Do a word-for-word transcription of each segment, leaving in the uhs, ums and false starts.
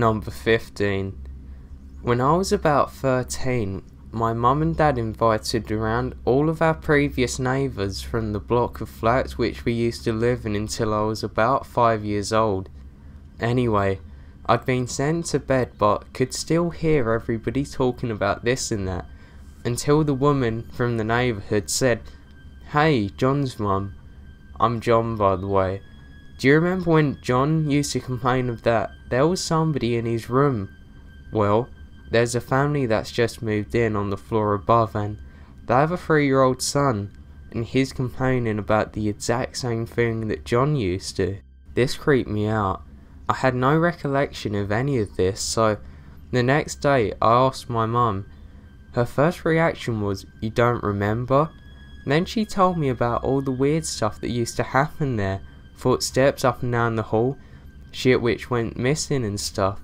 Number fifteen. When I was about thirteen, my mum and dad invited around all of our previous neighbours from the block of flats which we used to live in until I was about five years old. Anyway, I'd been sent to bed but could still hear everybody talking about this and that, until the woman from the neighbourhood said, "Hey, John's mum." I'm John, by the way. Do you remember when John used to complain of that there was somebody in his room? Well, there's a family that's just moved in on the floor above, and they have a three-year-old son, and he's complaining about the exact same thing that John used to. This creeped me out. I had no recollection of any of this, so the next day I asked my mum. Her first reaction was, "You don't remember?" Then she told me about all the weird stuff that used to happen there. Footsteps up and down the hall, shit which went missing and stuff.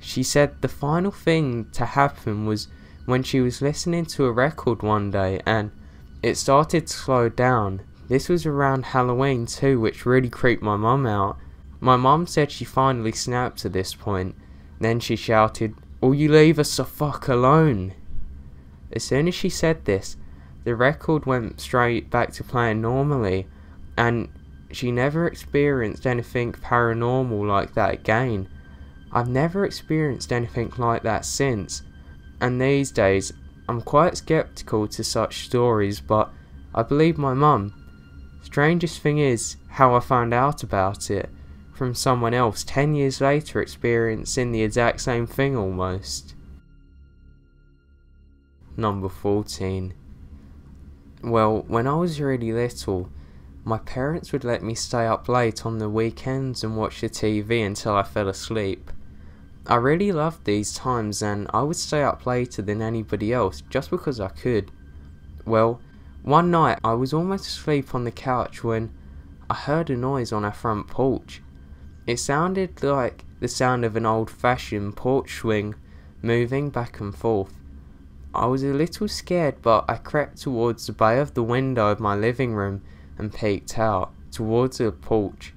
She said the final thing to happen was when she was listening to a record one day and it started to slow down. This was around Halloween too, which really creeped my mum out. My mum said she finally snapped at this point. Then she shouted, "Will you leave us the fuck alone?" As soon as she said this, the record went straight back to playing normally, and she never experienced anything paranormal like that again. I've never experienced anything like that since, and these days I'm quite skeptical to such stories, but I believe my mum. Strangest thing is how I found out about it from someone else ten years later, experiencing the exact same thing almost. Number fourteen. Well, when I was really little, my parents would let me stay up late on the weekends and watch the T V until I fell asleep. I really loved these times, and I would stay up later than anybody else just because I could. Well, one night I was almost asleep on the couch when I heard a noise on our front porch. It sounded like the sound of an old-fashioned porch swing moving back and forth. I was a little scared, but I crept towards the bay of the window of my living room and peeked out towards the porch.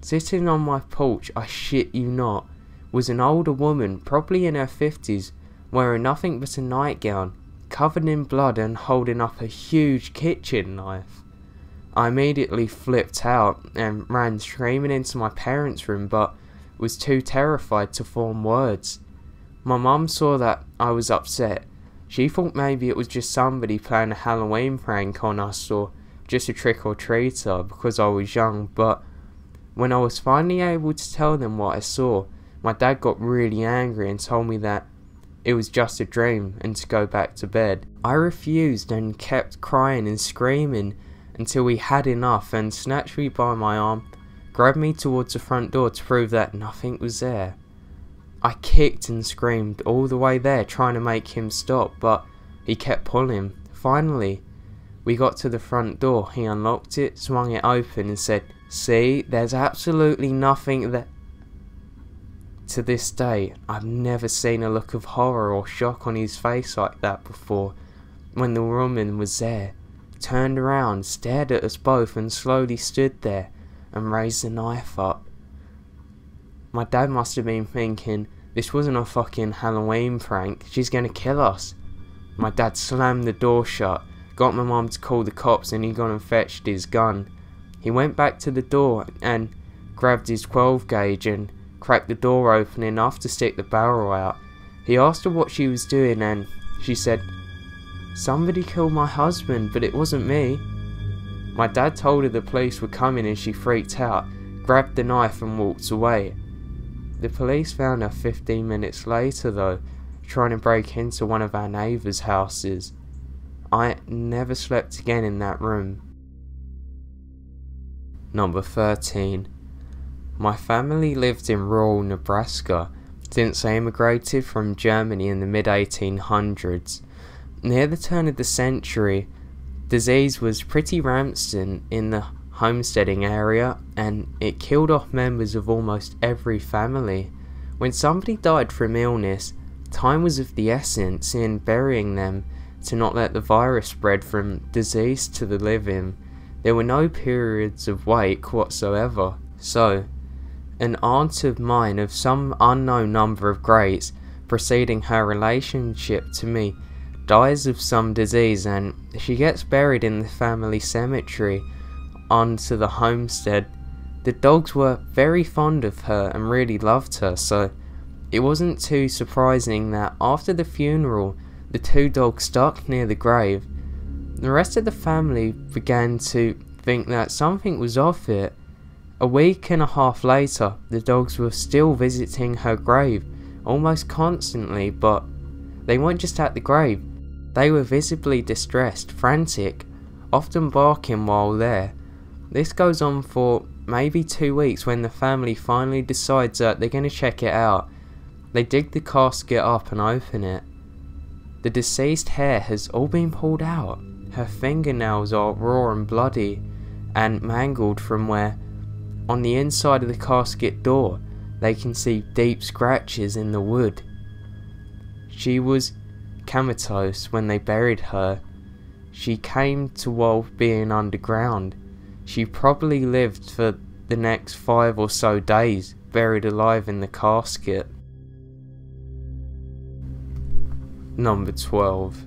Sitting on my porch, I shit you not, was an older woman, probably in her fifties, wearing nothing but a nightgown, covered in blood and holding up a huge kitchen knife. I immediately flipped out and ran screaming into my parents' room, but was too terrified to form words. My mum saw that I was upset. She thought maybe it was just somebody playing a Halloween prank on us, or just a trick-or-treater, because I was young. But when I was finally able to tell them what I saw, my dad got really angry and told me that it was just a dream and to go back to bed. I refused and kept crying and screaming until he had enough and snatched me by my arm, grabbed me towards the front door to prove that nothing was there. I kicked and screamed all the way there, trying to make him stop, but he kept pulling. Finally, we got to the front door. He unlocked it, swung it open and said, "See, there's absolutely nothing there." To this day, I've never seen a look of horror or shock on his face like that before. When the woman was there, turned around, stared at us both and slowly stood there and raised the knife up. My dad must have been thinking, "This wasn't a fucking Halloween prank, she's gonna kill us." My dad slammed the door shut, got my mum to call the cops, and he gone and fetched his gun. He went back to the door and grabbed his twelve gauge and cracked the door open enough to stick the barrel out. He asked her what she was doing and she said, "Somebody killed my husband, but it wasn't me." My dad told her the police were coming and she freaked out, grabbed the knife and walked away. The police found her fifteen minutes later though, trying to break into one of our neighbours' houses. I never slept again in that room. Number thirteen. My family lived in rural Nebraska since they immigrated from Germany in the mid eighteen hundreds. Near the turn of the century, disease was pretty rampant in the homesteading area, and it killed off members of almost every family. When somebody died from illness, time was of the essence in burying them to not let the virus spread from disease to the living. There were no periods of wait whatsoever. So, an aunt of mine of some unknown number of grades preceding her relationship to me dies of some disease, and she gets buried in the family cemetery onto the homestead. The dogs were very fond of her and really loved her, so it wasn't too surprising that after the funeral the two dogs stuck near the grave. The rest of the family began to think that something was off it. A week and a half later, the dogs were still visiting her grave almost constantly, but they weren't just at the grave, they were visibly distressed, frantic, often barking while there. This goes on for maybe two weeks when the family finally decides that they're going to check it out. They dig the casket up and open it. The deceased's hair has all been pulled out, her fingernails are raw and bloody and mangled from where, on the inside of the casket door, they can see deep scratches in the wood. She was comatose when they buried her. She came to while being underground. She probably lived for the next five or so days, buried alive in the casket. Number twelve.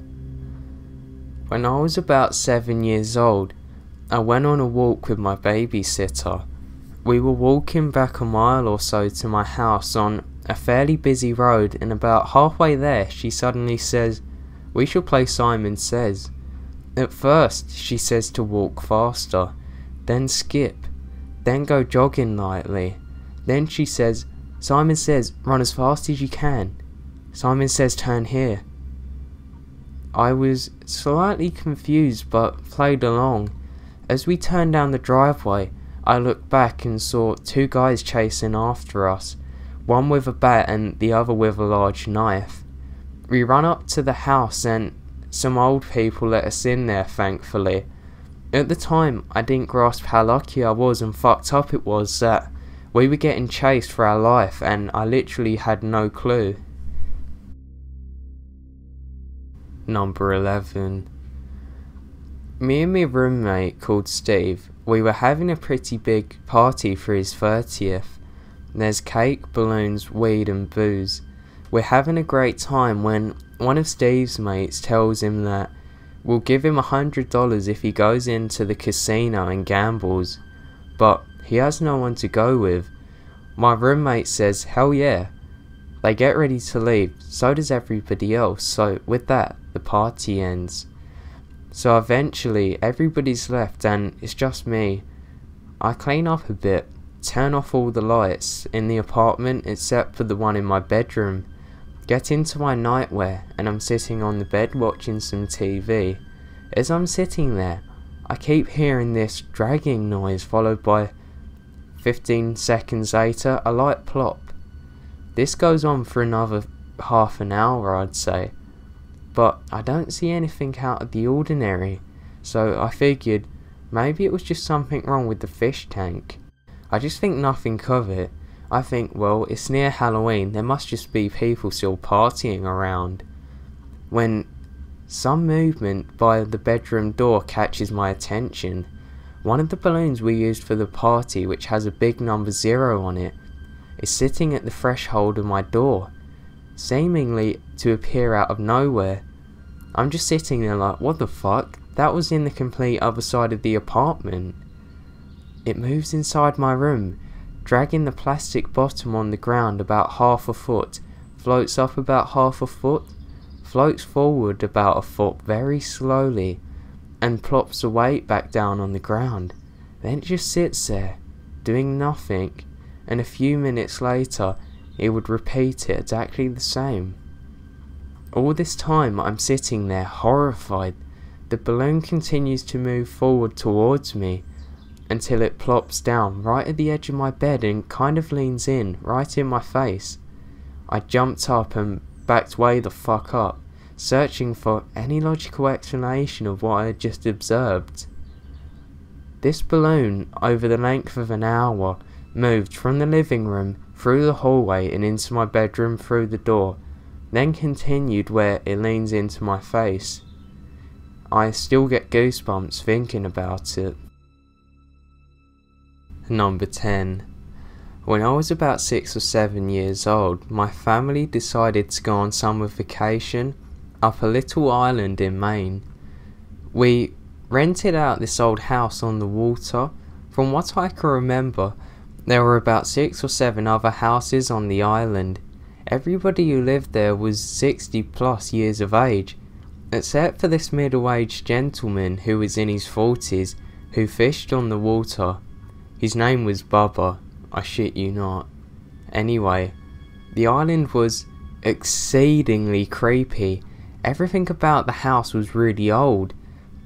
When I was about seven years old, I went on a walk with my babysitter. We were walking back a mile or so to my house on a fairly busy road, and about halfway there she suddenly says, "We shall play Simon Says." At first she says to walk faster, then skip, then go jogging lightly. Then she says, "Simon says run as fast as you can. Simon says turn here." I was slightly confused but played along. As we turned down the driveway, I looked back and saw two guys chasing after us, one with a bat and the other with a large knife. We ran up to the house and some old people let us in there, thankfully. At the time, I didn't grasp how lucky I was and fucked up it was that we were getting chased for our life, and I literally had no clue. Number eleven. Me and my roommate called Steve, we were having a pretty big party for his thirtieth. There's cake, balloons, weed and booze. We're having a great time when one of Steve's mates tells him that we'll give him a hundred dollars if he goes into the casino and gambles, but he has no one to go with. My roommate says, "Hell yeah." They get ready to leave, so does everybody else, so with that, the party ends. So eventually, everybody's left and it's just me. I clean up a bit, turn off all the lights in the apartment except for the one in my bedroom, get into my nightwear, and I'm sitting on the bed watching some T V. As I'm sitting there, I keep hearing this dragging noise followed by, fifteen seconds later, a light plop. This goes on for another half an hour, I'd say, but I don't see anything out of the ordinary, so I figured maybe it was just something wrong with the fish tank. I just think nothing of it. I think, well, it's near Halloween, there must just be people still partying around. When some movement by the bedroom door catches my attention, one of the balloons we used for the party, which has a big number zero on it, is sitting at the threshold of my door, seemingly to appear out of nowhere. I'm just sitting there like, what the fuck? That was in the complete other side of the apartment. It moves inside my room, dragging the plastic bottom on the ground about half a foot, floats up about half a foot, floats forward about a foot very slowly, and plops the weight back down on the ground. Then it just sits there, doing nothing, and a few minutes later it would repeat it exactly the same. All this time I'm sitting there horrified. The balloon continues to move forward towards me until it plops down right at the edge of my bed and kind of leans in right in my face. I jumped up and backed way the fuck up, searching for any logical explanation of what I had just observed. This balloon, over the length of an hour, moved from the living room, through the hallway and into my bedroom through the door, then continued where it leans into my face. I still get goosebumps thinking about it. Number ten. When I was about six or seven years old, my family decided to go on summer vacation up a little island in Maine. We rented out this old house on the water. From what I can remember, there were about six or seven other houses on the island. Everybody who lived there was sixty plus years of age, except for this middle-aged gentleman who was in his forties, who fished on the water. His name was Bubba, I shit you not. Anyway, the island was exceedingly creepy. Everything about the house was really old.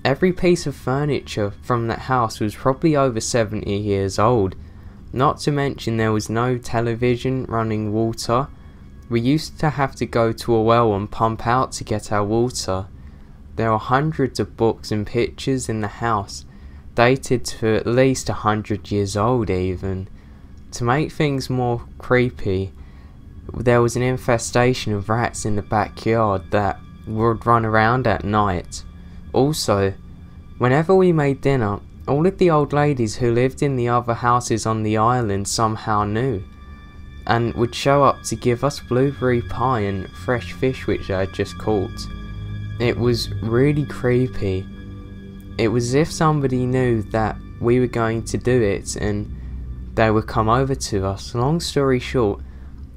Every piece of furniture from that house was probably over seventy years old. Not to mention there was no television running water. We used to have to go to a well and pump out to get our water. There are hundreds of books and pictures in the house, dated to at least a hundred years old even. To make things more creepy, there was an infestation of rats in the backyard that would run around at night. Also, whenever we made dinner, all of the old ladies who lived in the other houses on the island somehow knew, and would show up to give us blueberry pie and fresh fish which I had just caught. It was really creepy. It was as if somebody knew that we were going to do it and they would come over to us. Long story short,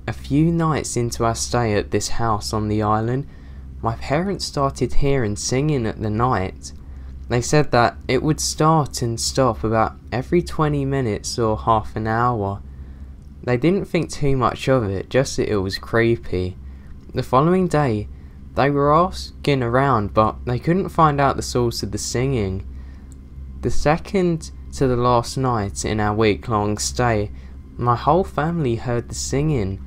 a few nights into our stay at this house on the island, my parents started hearing singing at the night. They said that it would start and stop about every twenty minutes or half an hour. They didn't think too much of it, just that it was creepy. The following day, they were asking around, but they couldn't find out the source of the singing. The second to the last night in our week-long stay, my whole family heard the singing.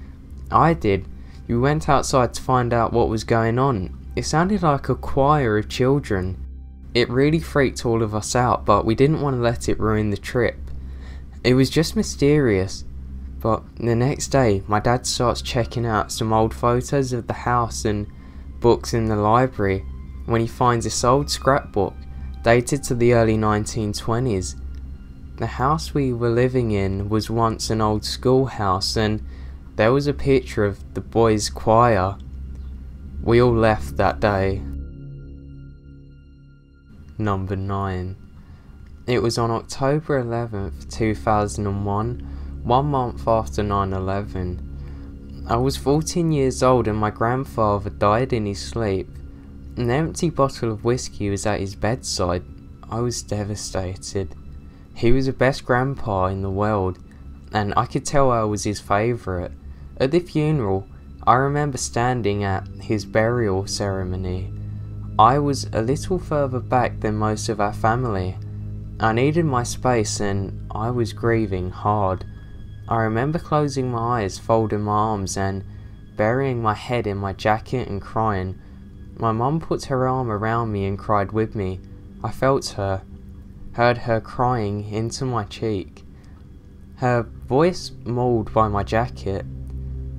I did. We went outside to find out what was going on. It sounded like a choir of children. It really freaked all of us out, but we didn't want to let it ruin the trip. It was just mysterious. But the next day, my dad starts checking out some old photos of the house and books in the library when he finds this old scrapbook dated to the early nineteen twenties. The house we were living in was once an old schoolhouse, and there was a picture of the boys' choir. We all left that day. Number nine. It was on October eleventh two thousand one, one month after nine eleven. I was fourteen years old and my grandfather died in his sleep. An empty bottle of whiskey was at his bedside. I was devastated. He was the best grandpa in the world, and I could tell I was his favourite. At the funeral, I remember standing at his burial ceremony. I was a little further back than most of our family. I needed my space and I was grieving hard. I remember closing my eyes, folding my arms and burying my head in my jacket and crying. My mum put her arm around me and cried with me. I felt her, heard her crying into my cheek, her voice mauled by my jacket.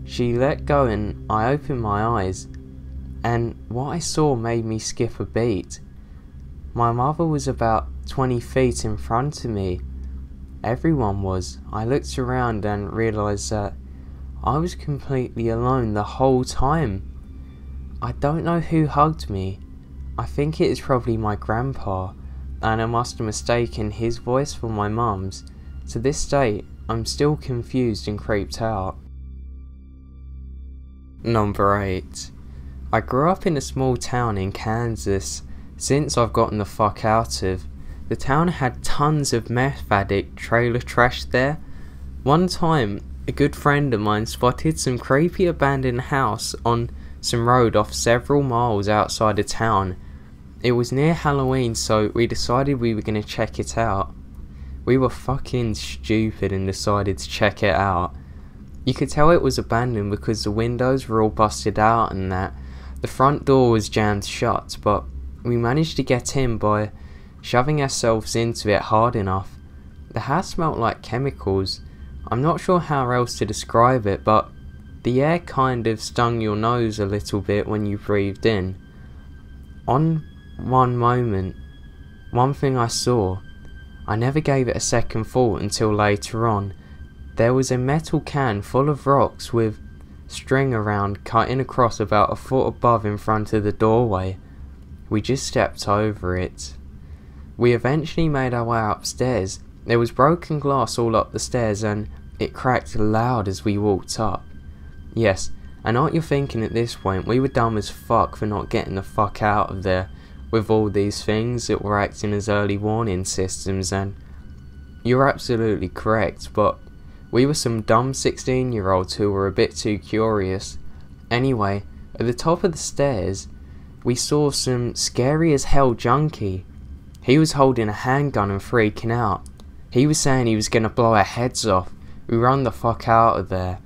She let go and I opened my eyes, and what I saw made me skip a beat. My mother was about twenty feet in front of me. Everyone was. I looked around and realised that I was completely alone the whole time. I don't know who hugged me. I think it is probably my grandpa, and I must have mistaken his voice for my mum's. To this day, I'm still confused and creeped out. Number eight. I grew up in a small town in Kansas since I've gotten the fuck out of. The town had tons of meth addict trailer trash there. One time, a good friend of mine spotted some creepy abandoned house on some road off several miles outside of town. It was near Halloween, so we decided we were going to check it out. We were fucking stupid and decided to check it out. You could tell it was abandoned because the windows were all busted out and that. The front door was jammed shut, but we managed to get in by shoving ourselves into it hard enough. The house smelt like chemicals. I'm not sure how else to describe it, but the air kind of stung your nose a little bit when you breathed in. On one moment, one thing I saw, I never gave it a second thought until later on. There was a metal can full of rocks with string around, cutting across about a foot above in front of the doorway. We just stepped over it. We eventually made our way upstairs. There was broken glass all up the stairs, and it cracked loud as we walked up. Yes, and aren't you thinking at this point we were dumb as fuck for not getting the fuck out of there with all these things that were acting as early warning systems? And you're absolutely correct, but we were some dumb sixteen year olds who were a bit too curious. Anyway, at the top of the stairs, we saw some scary as hell junkie. He was holding a handgun and freaking out. He was saying he was gonna blow our heads off. We run the fuck out of there.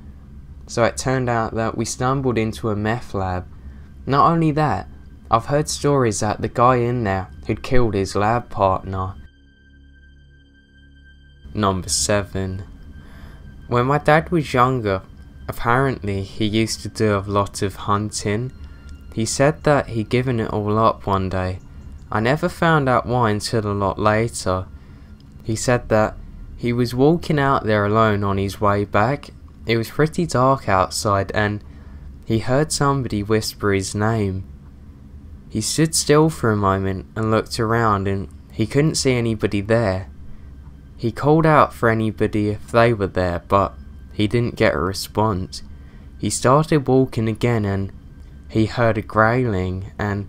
So it turned out that we stumbled into a meth lab. Not only that, I've heard stories that the guy in there who'd killed his lab partner. Number seven. When my dad was younger, apparently he used to do a lot of hunting. He said that he'd given it all up one day. I never found out why until a lot later. He said that he was walking out there alone on his way back. It was pretty dark outside, and he heard somebody whisper his name. He stood still for a moment and looked around, and he couldn't see anybody there. He called out for anybody if they were there, but he didn't get a response. He started walking again, and he heard a growling, and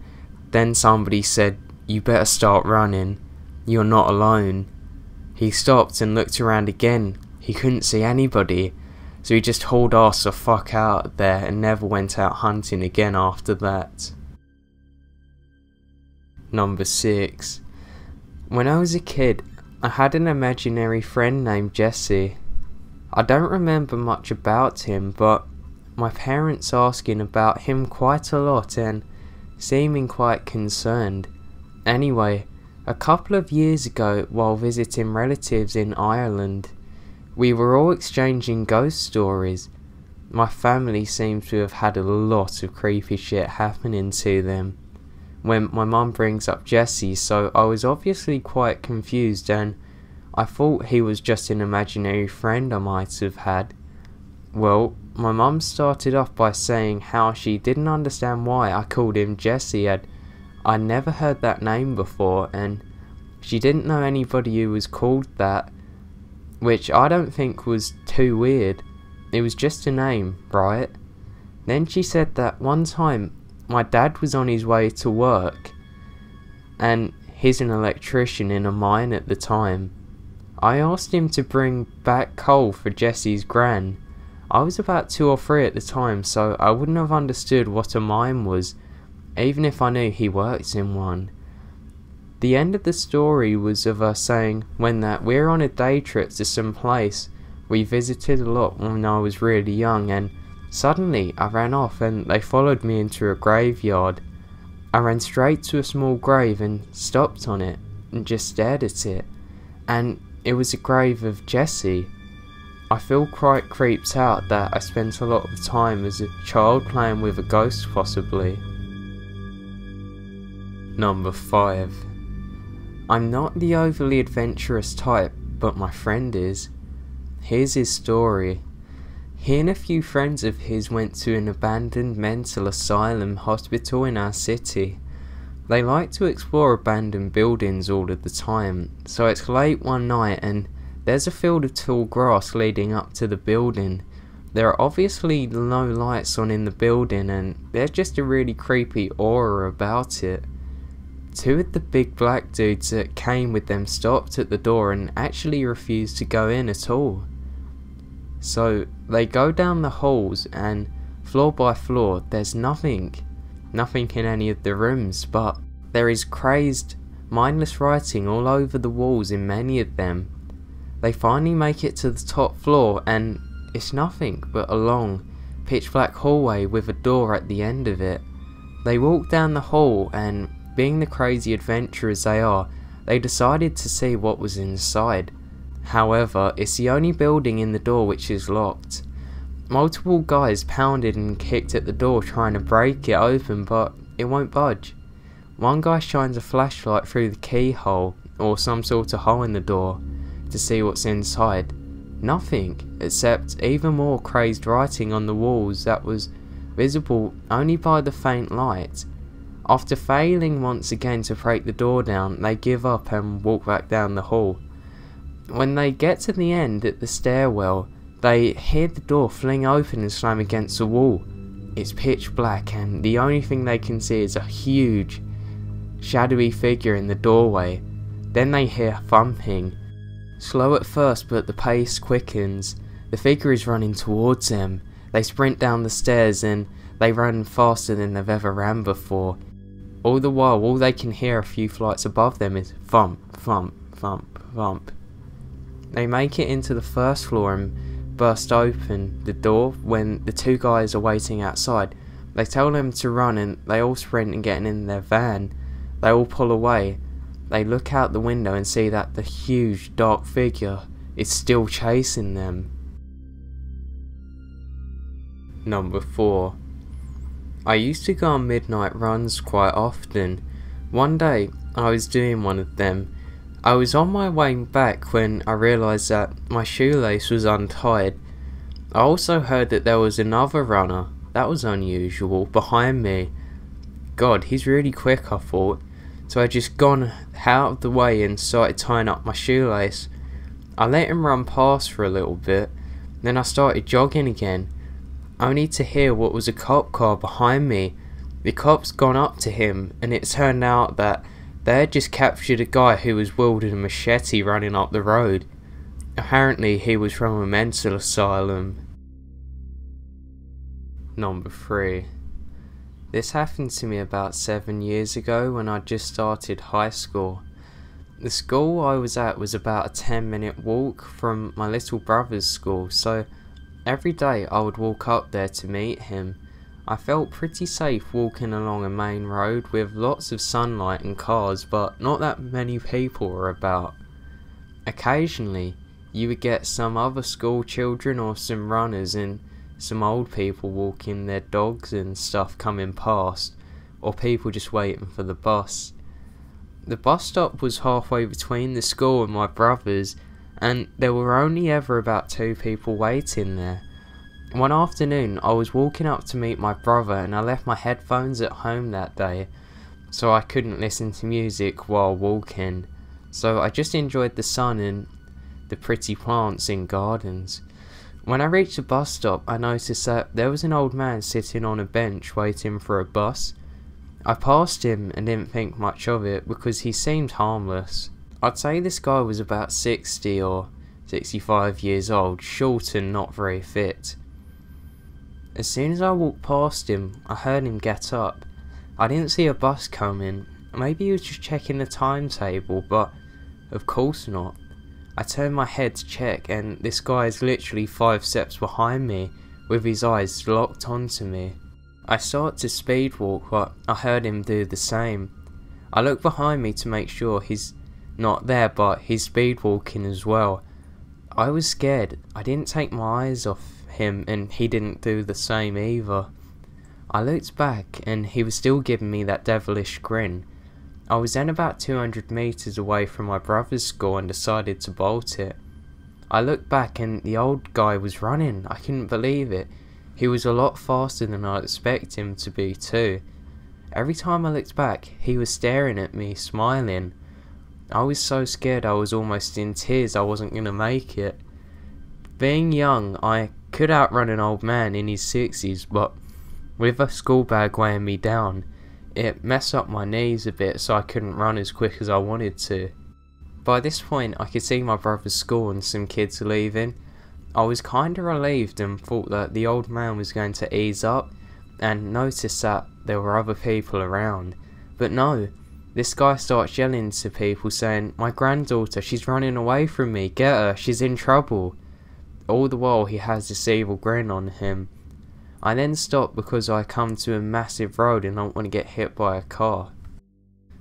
then somebody said, "You better start running, you're not alone." He stopped and looked around again. He couldn't see anybody. So he just hauled ass the fuck out of there and never went out hunting again after that. Number six. When I was a kid, I had an imaginary friend named Jesse. I don't remember much about him, but my parents asking about him quite a lot and seeming quite concerned. Anyway, a couple of years ago, while visiting relatives in Ireland, we were all exchanging ghost stories. My family seems to have had a lot of creepy shit happening to them. When my mum brings up Jesse, so I was obviously quite confused, and I thought he was just an imaginary friend I might have had. Well, my mum started off by saying how she didn't understand why I called him Jesse, and I never heard that name before, and she didn't know anybody who was called that. Which I don't think was too weird. It was just a name, right? Then she said that one time my dad was on his way to work, and he's an electrician in a mine at the time. I asked him to bring back coal for Jesse's gran. I was about two or three at the time, so I wouldn't have understood what a mine was, even if I knew he worked in one. The end of the story was of us saying when that we're on a day trip to some place we visited a lot when I was really young, and suddenly I ran off and they followed me into a graveyard. I ran straight to a small grave and stopped on it and just stared at it, and it was a grave of Jesse. I feel quite creeped out that I spent a lot of time as a child playing with a ghost possibly. Number five. I'm not the overly adventurous type, but my friend is. Here's his story. He and a few friends of his went to an abandoned mental asylum hospital in our city. They like to explore abandoned buildings all of the time, so it's late one night and there's a field of tall grass leading up to the building. There are obviously no lights on in the building and there's just a really creepy aura about it. Two of the big black dudes that came with them stopped at the door and actually refused to go in at all. So they go down the halls and floor by floor there's nothing. Nothing in any of the rooms, but there is crazed, mindless writing all over the walls in many of them. They finally make it to the top floor and it's nothing but a long, pitch black hallway with a door at the end of it. They walk down the hall and being the crazy adventurers they are, they decided to see what was inside. However, it's the only building in the door which is locked. Multiple guys pounded and kicked at the door trying to break it open, but it won't budge. One guy shines a flashlight through the keyhole, or some sort of hole in the door, to see what's inside. nothing except even more crazed writing on the walls that was visible only by the faint light. After failing once again to break the door down, they give up and walk back down the hall. When they get to the end at the stairwell, they hear the door fling open and slam against the wall. It's pitch black and the only thing they can see is a huge, shadowy figure in the doorway. Then they hear thumping. Slow at first, but the pace quickens. The figure is running towards them. They sprint down the stairs and they run faster than they've ever ran before. All the while, all they can hear a few flights above them is thump, thump, thump, thump. They make it into the first floor and burst open the door when the two guys are waiting outside. They tell them to run and they all sprint and get in their van. They all pull away. They look out the window and see that the huge dark figure is still chasing them. Number four. I used to go on midnight runs quite often. One day I was doing one of them. I was on my way back when I realised that my shoelace was untied. I also heard that there was another runner, that was unusual, behind me. God, he's really quick, I thought. So I just gone out of the way and started tying up my shoelace. I let him run past for a little bit, then I started jogging again, only to hear what was a cop car behind me. The cops gone up to him, and it turned out that they had just captured a guy who was wielding a machete running up the road. Apparently he was from a mental asylum. Number three. This happened to me about seven years ago when I just started high school. The school I was at was about a ten minute walk from my little brother's school, so every day I would walk up there to meet him. I felt pretty safe walking along a main road with lots of sunlight and cars, but not that many people were about. Occasionally you would get some other school children or some runners and some old people walking their dogs and stuff coming past, or people just waiting for the bus. The bus stop was halfway between the school and my brother's, and there were only ever about two people waiting there. One afternoon I was walking up to meet my brother, and I left my headphones at home that day, so I couldn't listen to music while walking, so I just enjoyed the sun and the pretty plants in gardens. When I reached the bus stop, I noticed that there was an old man sitting on a bench waiting for a bus. I passed him and didn't think much of it because he seemed harmless. I'd say this guy was about sixty or sixty-five years old, short and not very fit. As soon as I walked past him, I heard him get up. I didn't see a bus coming. Maybe he was just checking the timetable, but of course not. I turned my head to check, and this guy is literally five steps behind me with his eyes locked onto me. I start to speed walk, but I heard him do the same. I look behind me to make sure he's not there, but he's speed walking as well. I was scared. I didn't take my eyes off him, and he didn't do the same either. I looked back and he was still giving me that devilish grin. I was then about two hundred metres away from my brother's school and decided to bolt it. I looked back and the old guy was running. I couldn't believe it. He was a lot faster than I expected him to be too. Every time I looked back, he was staring at me, smiling. I was so scared I was almost in tears I wasn't going to make it. Being young, I could outrun an old man in his sixties, but with a school bag weighing me down, it messed up my knees a bit, so I couldn't run as quick as I wanted to. By this point I could see my brother's school and some kids leaving. I was kinda relieved and thought that the old man was going to ease up and noticed that there were other people around. But no, this guy starts yelling to people saying, "My granddaughter, she's running away from me, get her, she's in trouble." All the while he has this evil grin on him. I then stopped because I come to a massive road and don't want to get hit by a car.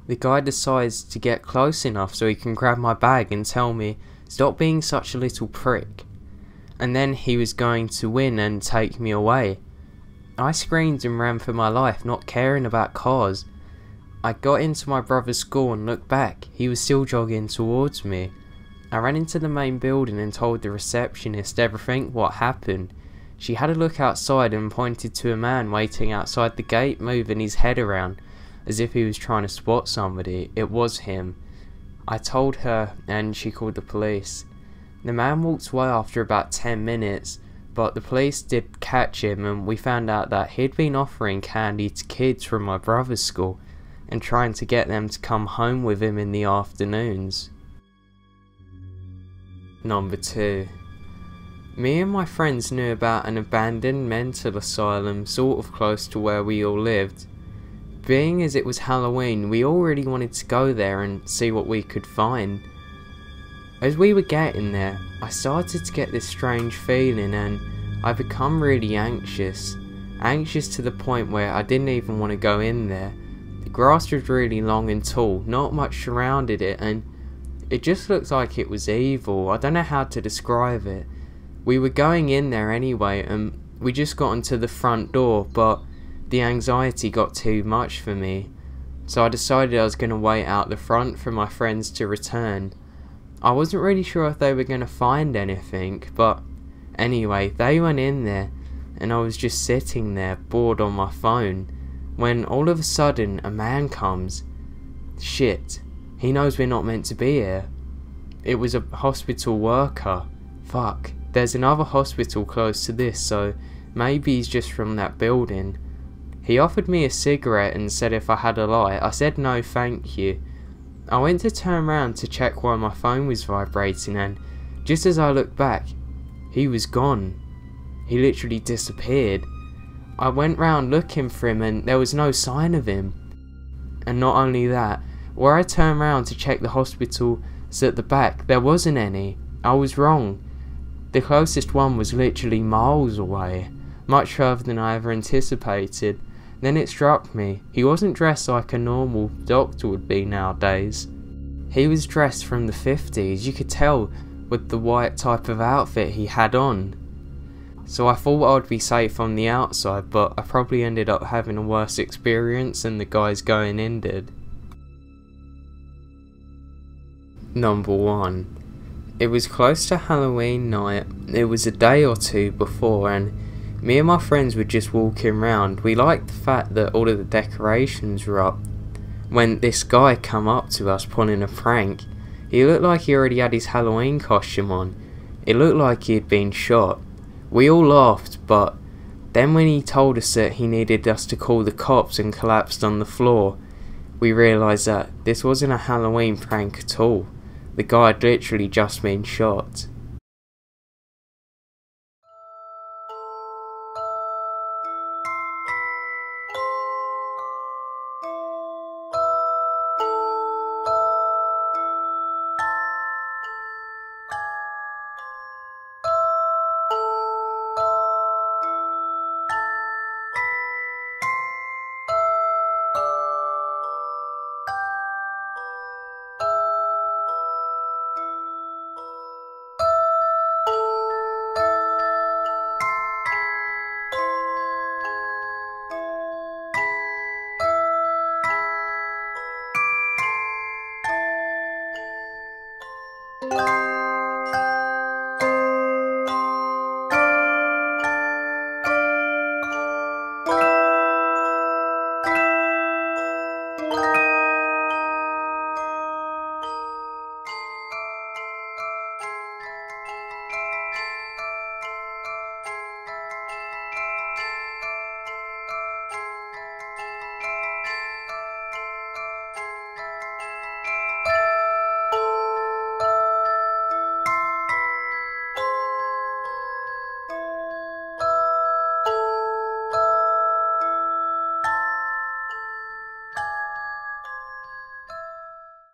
The guy decides to get close enough so he can grab my bag and tell me, "Stop being such a little prick." And then he was going to win and take me away. I screamed and ran for my life, not caring about cars. I got into my brother's school and looked back. He was still jogging towards me. I ran into the main building and told the receptionist everything what happened. She had a look outside and pointed to a man waiting outside the gate, moving his head around as if he was trying to spot somebody. It was him. I told her and she called the police. The man walked away after about ten minutes, but the police did catch him, and we found out that he'd been offering candy to kids from my brother's school and trying to get them to come home with him in the afternoons. Number two. Me and my friends knew about an abandoned mental asylum sort of close to where we all lived. Being as it was Halloween, we all really wanted to go there and see what we could find. As we were getting there, I started to get this strange feeling and I become really anxious. Anxious to the point where I didn't even want to go in there. The grass was really long and tall, not much surrounded it, and it just looked like it was evil. I don't know how to describe it. We were going in there anyway, and we just got into the front door, but the anxiety got too much for me, so I decided I was going to wait out the front for my friends to return. I wasn't really sure if they were going to find anything, but anyway, they went in there, and I was just sitting there, bored on my phone, when all of a sudden, a man comes. Shit, he knows we're not meant to be here. It was a hospital worker. Fuck. There's another hospital close to this, so maybe he's just from that building. He offered me a cigarette and said if I had a light. I said no thank you. I went to turn round to check why my phone was vibrating, and just as I looked back, he was gone. He literally disappeared. I went round looking for him and there was no sign of him. And not only that, where I turned round to check the hospital at the back, there wasn't any. I was wrong. The closest one was literally miles away, much further than I ever anticipated. Then it struck me, he wasn't dressed like a normal doctor would be nowadays. He was dressed from the fifties, you could tell with the white type of outfit he had on. So I thought I'd be safe on the outside, but I probably ended up having a worse experience than the guys going in did. Number one. It was close to Halloween night. It was a day or two before, and me and my friends were just walking round. We liked the fact that all of the decorations were up, when this guy come up to us pulling a prank. He looked like he already had his Halloween costume on. It looked like he had been shot. We all laughed, but then when he told us that he needed us to call the cops and collapsed on the floor, we realised that this wasn't a Halloween prank at all. The guy had literally just been shot.